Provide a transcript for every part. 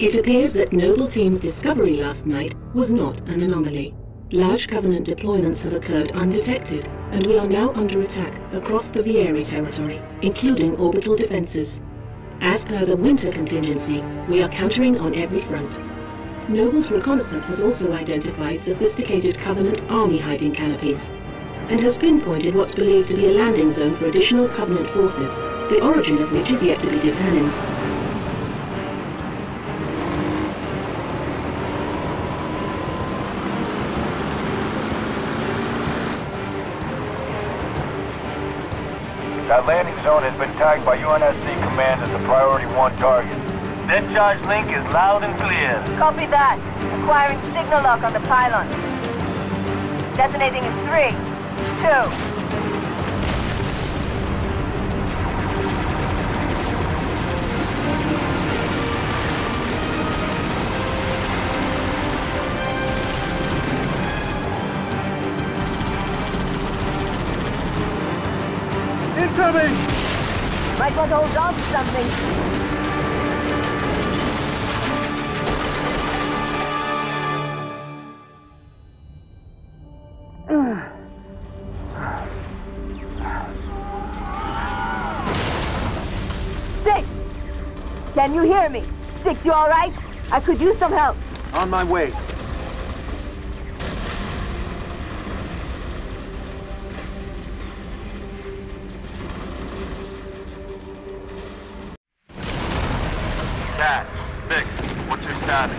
It appears that Noble Team's discovery last night was not an anomaly. Large Covenant deployments have occurred undetected, and we are now under attack across the Vieri territory, including orbital defenses. As per the winter contingency, we are countering on every front. Noble's reconnaissance has also identified sophisticated Covenant army hiding canopies, and has pinpointed what's believed to be a landing zone for additional Covenant forces, the origin of which is yet to be determined. That landing zone has been tagged by UNSC Command as a priority 1 target. Dead charge link is loud and clear. Copy that. Acquiring signal lock on the pylon. Detonating in 3, 2... Incoming! Might want to hold on to something. Six! Can you hear me? Six, you all right? I could use some help. On my way. Cat, 6, what's your status?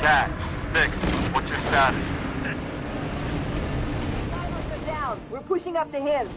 Cat, 6, what's your status? We're down. We're pushing up the hill.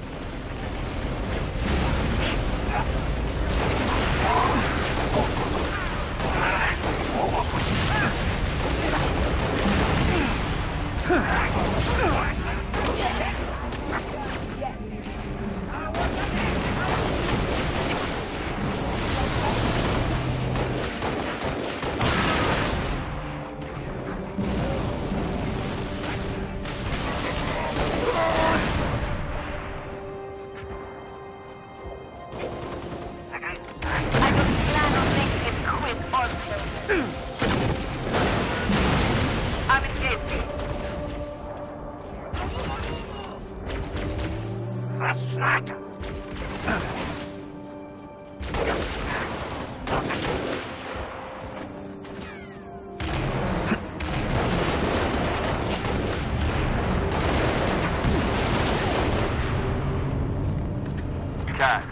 Cat,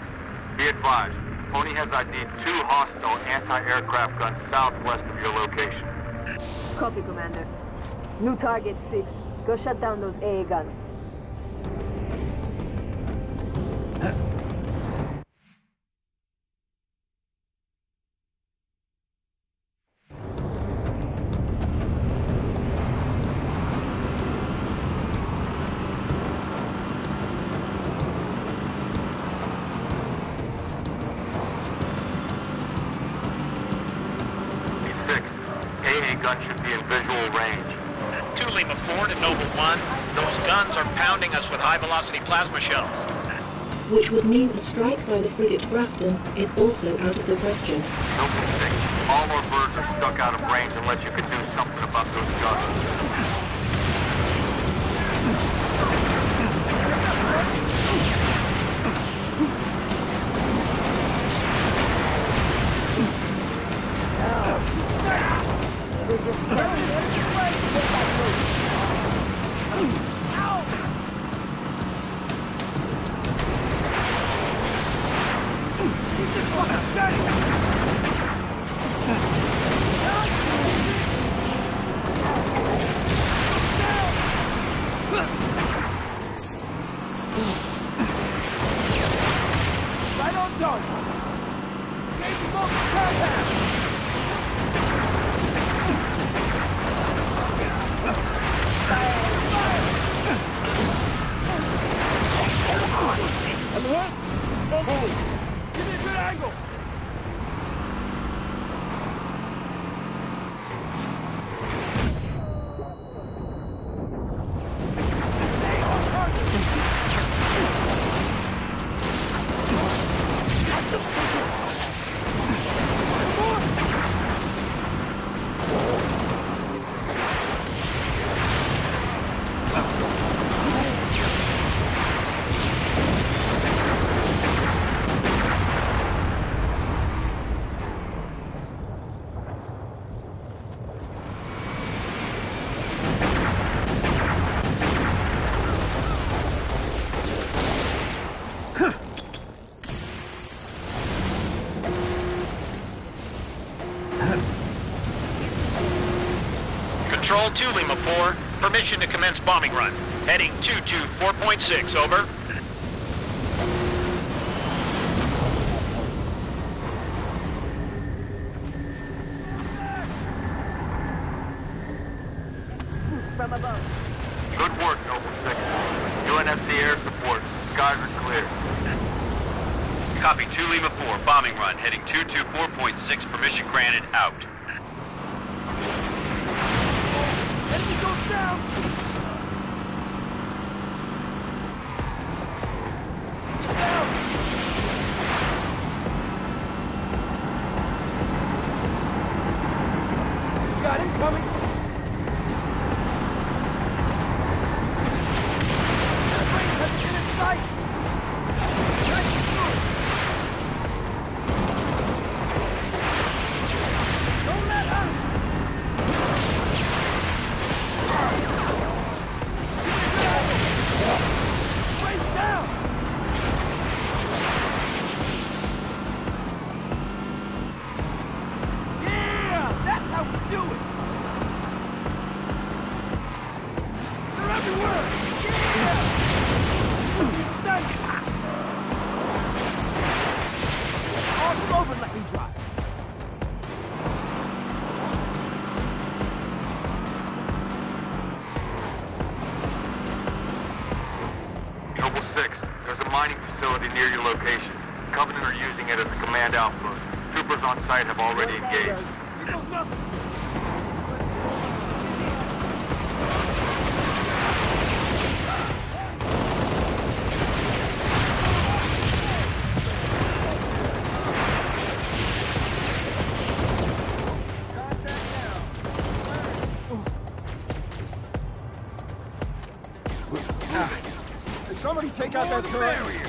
be advised, Pony has ID'd 2 hostile anti-aircraft guns southwest of your location. Copy, Commander. New target 6. Go shut down those AA guns. Gun should be in visual range. 2 Lima 4 to Noble 1, those guns are pounding us with high-velocity plasma shells. Which would mean a strike by the frigate Grafton is also out of the question. Noble 6, all our birds are stuck out of range unless you can do something about those guns. Stay! Right on target. Engage multiple combat. I'm hurt! Noble! Give me a good angle! Control 2 Lima 4, permission to commence bombing run. Heading 224.6, over. Troops from above. Good work, Noble Six. UNSC air support. Skies are clear. Copy 2 Lima 4, bombing run. Heading 224.6, permission granted, out. Enemy goes down! He's down! Got him coming! That range has been in sight! Nice move! Don't let her! Noble Six, there's a mining facility near your location. Covenant are using it as a command outpost. Troopers on site have already engaged. Somebody take out that barrier!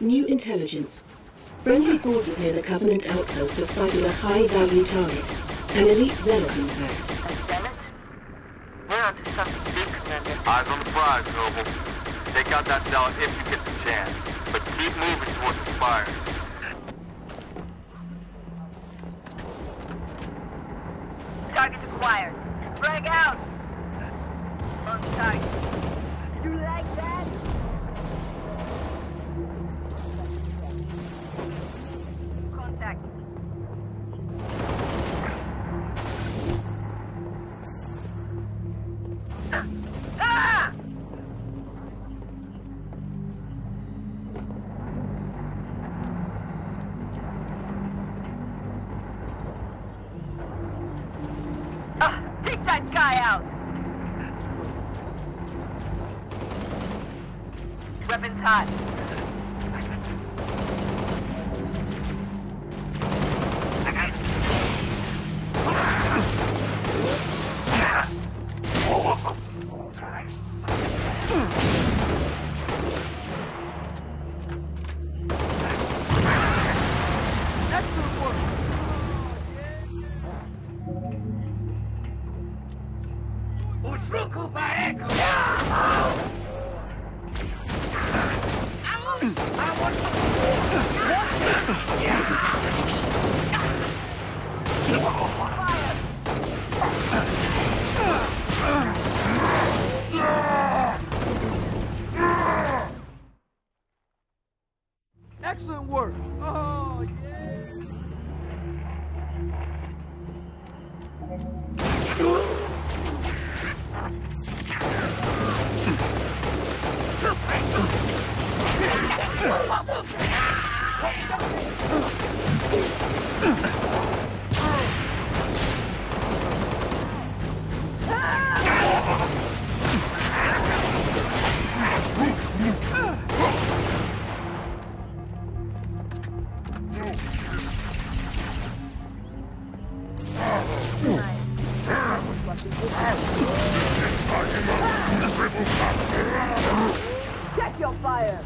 New intelligence. Friendly forces near the Covenant outpost have sighted a high-value target. An elite Zelda, in fact. A Zelda? We're onto something big, Commander. Eyes on the prize, Noble. Take out that Zelda if you get the chance. But keep moving toward the spires. Target acquired. Frag out! On target. You like that? Contact. Weapons hot. Excellent work. Usruku Paeko! Excellent work. Oh, yeah. Check your fire.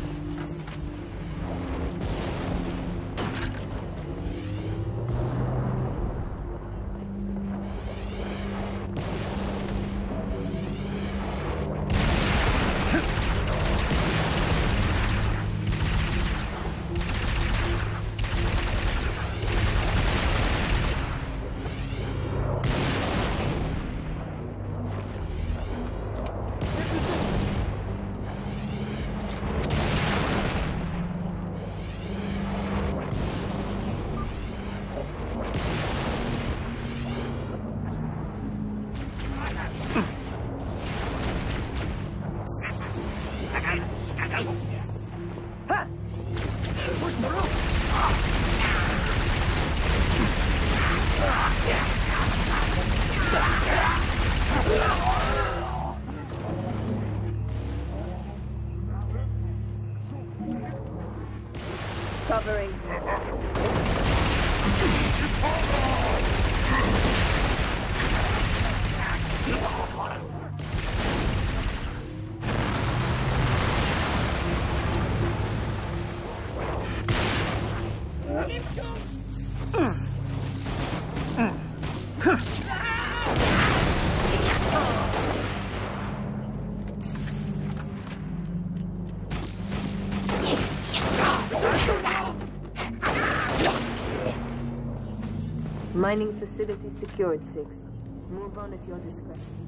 Covering. Mining facility secured, Six. Move on at your discretion.